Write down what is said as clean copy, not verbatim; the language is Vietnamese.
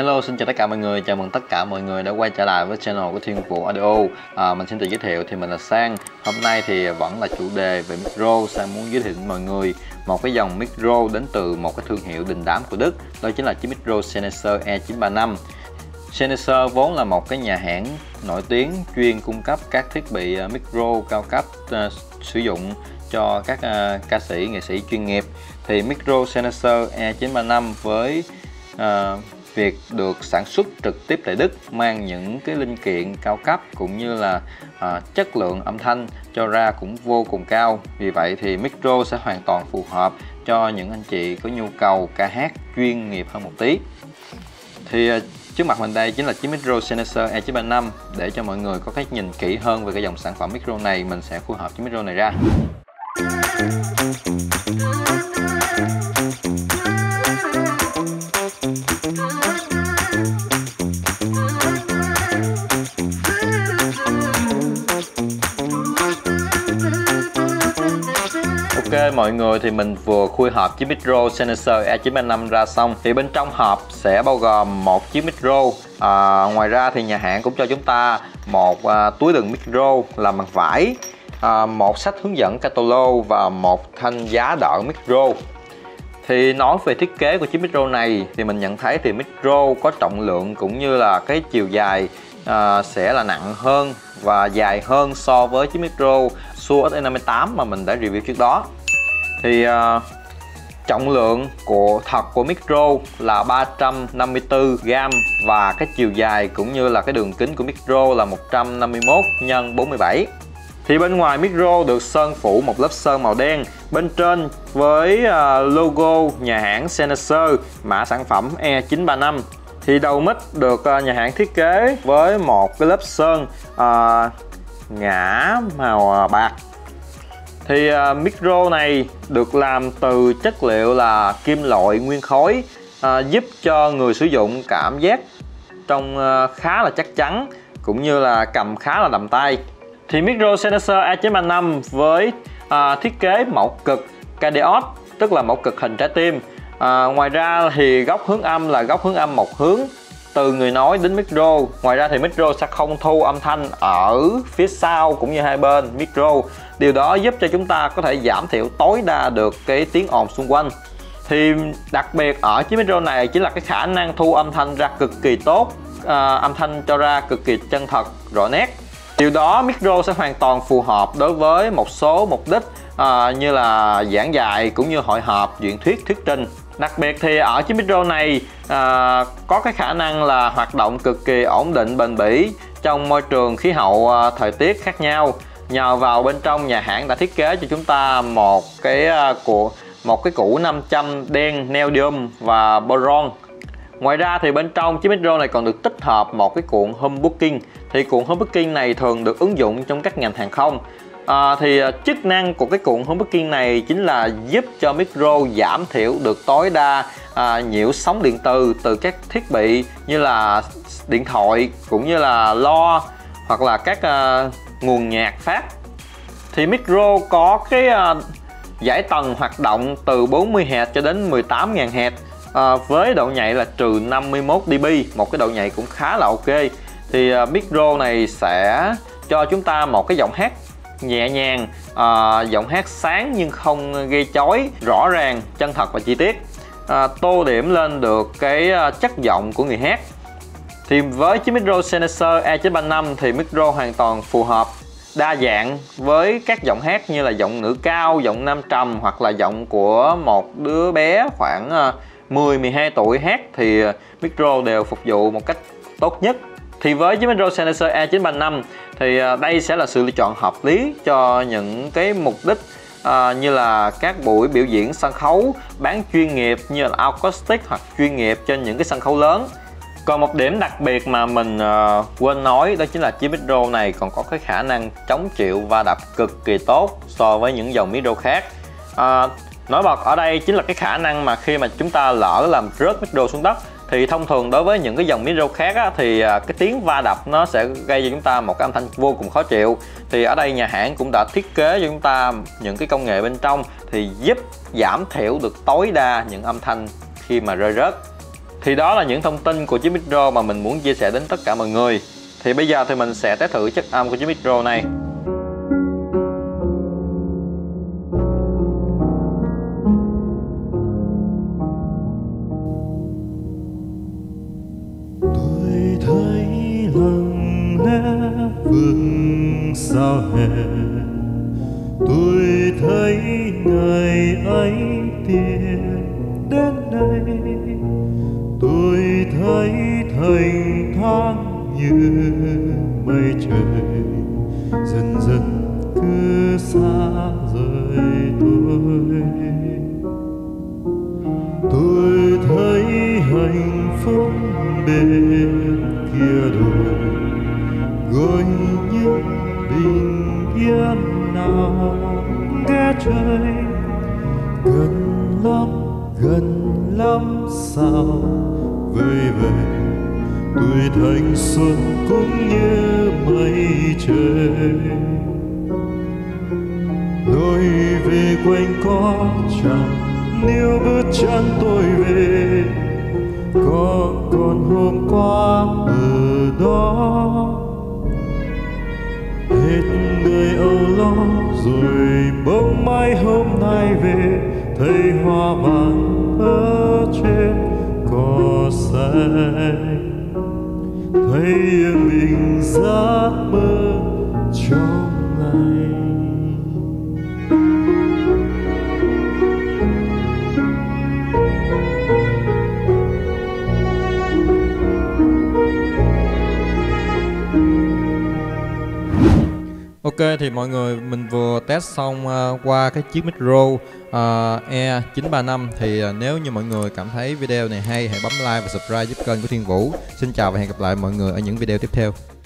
Hello, xin chào tất cả mọi người, chào mừng tất cả mọi người đã quay trở lại với channel của Thiên Vũ Audio. Mình xin tự giới thiệu thì mình là Sang. Hôm nay thì vẫn là chủ đề về micro. Sang muốn giới thiệu với mọi người một cái dòng micro đến từ một cái thương hiệu đình đám của Đức. Đó chính là chiếc micro Sennheiser E935. Sennheiser vốn là một cái nhà hãng nổi tiếng chuyên cung cấp các thiết bị micro cao cấp sử dụng cho các ca sĩ, nghệ sĩ chuyên nghiệp. Thì micro Sennheiser E935 với việc được sản xuất trực tiếp tại Đức mang những cái linh kiện cao cấp cũng như là chất lượng âm thanh cho ra cũng vô cùng cao. Vì vậy thì micro sẽ hoàn toàn phù hợp cho những anh chị có nhu cầu ca hát chuyên nghiệp hơn một tí. Thì trước mặt mình đây chính là chiếc micro Sennheiser E935. Để cho mọi người có cái nhìn kỹ hơn về cái dòng sản phẩm micro này, mình sẽ phối hợp chiếc micro này ra. Ok mọi người, thì mình vừa khui hộp chiếc micro Sennheiser E935 ra xong. Thì bên trong hộp sẽ bao gồm một chiếc micro. Ngoài ra thì nhà hãng cũng cho chúng ta một túi đựng micro làm bằng vải, một sách hướng dẫn catalog và một thanh giá đỡ micro. Thì nói về thiết kế của chiếc micro này thì mình nhận thấy thì micro có trọng lượng cũng như là cái chiều dài sẽ là nặng hơn và dài hơn so với chiếc micro SUA E58 mà mình đã review trước đó. Thì trọng lượng thật của micro là 354g và cái chiều dài cũng như là cái đường kính của micro là 151 x 47. Thì bên ngoài micro được sơn phủ một lớp sơn màu đen bên trên với logo nhà hãng Sennheiser, mã sản phẩm E935. Thì đầu mic được nhà hãng thiết kế với một cái lớp sơn ngã màu bạc. Thì micro này được làm từ chất liệu là kim loại nguyên khối, giúp cho người sử dụng cảm giác trông khá là chắc chắn cũng như là cầm khá là đầm tay. Thì micro Sennheiser E935 với thiết kế mẫu cực KDOS, tức là mẫu cực hình trái tim. Ngoài ra thì góc hướng âm là góc hướng âm một hướng từ người nói đến micro. Ngoài ra thì micro sẽ không thu âm thanh ở phía sau cũng như hai bên micro. Điều đó giúp cho chúng ta có thể giảm thiểu tối đa được cái tiếng ồn xung quanh. Thì đặc biệt ở chiếc micro này chính là cái khả năng thu âm thanh ra cực kỳ tốt, âm thanh cho ra cực kỳ chân thật, rõ nét. Điều đó micro sẽ hoàn toàn phù hợp đối với một số mục đích như là giảng dạy cũng như hội họp, diễn thuyết, thuyết trình. Đặc biệt thì ở chiếc micro này có cái khả năng là hoạt động cực kỳ ổn định, bền bỉ trong môi trường khí hậu thời tiết khác nhau. Nhờ vào bên trong nhà hãng đã thiết kế cho chúng ta một cái củ 500 đen neodymium và boron. Ngoài ra thì bên trong chiếc micro này còn được tích hợp một cái cuộn home booking. Thì cuộn home booking này thường được ứng dụng trong các ngành hàng không. Thì chức năng của cái cuộn home booking này chính là giúp cho micro giảm thiểu được tối đa nhiễu sóng điện từ các thiết bị như là điện thoại cũng như là loa hoặc là các nguồn nhạc phát. Thì micro có cái dải tần hoạt động từ 40Hz cho đến 18.000Hz. Với độ nhạy là trừ 51 dB, một cái độ nhạy cũng khá là ok. Thì micro này sẽ cho chúng ta một cái giọng hát nhẹ nhàng, giọng hát sáng nhưng không gây chói, rõ ràng, chân thật và chi tiết, tô điểm lên được cái chất giọng của người hát. Thì với chiếc micro Sennheiser E935 thì micro hoàn toàn phù hợp đa dạng với các giọng hát như là giọng nữ cao, giọng nam trầm hoặc là giọng của một đứa bé khoảng 10-12 tuổi hát thì micro đều phục vụ một cách tốt nhất. Thì với chiếc micro Sennheiser E935 thì đây sẽ là sự lựa chọn hợp lý cho những cái mục đích như là các buổi biểu diễn sân khấu bán chuyên nghiệp như là acoustic hoặc chuyên nghiệp trên những cái sân khấu lớn. Còn một điểm đặc biệt mà mình quên nói đó chính là chiếc micro này còn có cái khả năng chống chịu va đập cực kỳ tốt so với những dòng micro khác. Nổi bật ở đây chính là cái khả năng mà khi mà chúng ta lỡ làm rớt micro xuống đất thì thông thường đối với những cái dòng micro khác thì cái tiếng va đập nó sẽ gây cho chúng ta một cái âm thanh vô cùng khó chịu. Thì ở đây nhà hãng cũng đã thiết kế cho chúng ta những cái công nghệ bên trong thì giúp giảm thiểu được tối đa những âm thanh khi mà rơi rớt. Thì đó là những thông tin của chiếc micro mà mình muốn chia sẻ đến tất cả mọi người. Thì bây giờ thì mình sẽ test thử chất âm của chiếc micro này. Tôi thấy lặng lẽ vương sao hè, tôi thấy ngày ấy tiễn đến đây, tôi thấy thành tháng như mây trời dần dần cứ xa rời tôi. Tôi thấy hạnh phúc bên kia đồi gọi những bình yên nào nghe trời, gần lắm sao vơi vời tuổi thanh xuân cũng như mây trời. Lối về quanh có chẳng nếu bước chân tôi về, có còn hôm qua ở đó. Hết người âu lo rồi bỗng mai hôm nay về, thấy hoa vàng ở trên cỏ xanh, thấy yên bình giấc mơ trong ngày. Ok, thì mọi người mình vừa test xong qua cái chiếc micro E935. Thì nếu như mọi người cảm thấy video này hay, hãy bấm like và subscribe giúp kênh của Thiên Vũ. Xin chào và hẹn gặp lại mọi người ở những video tiếp theo.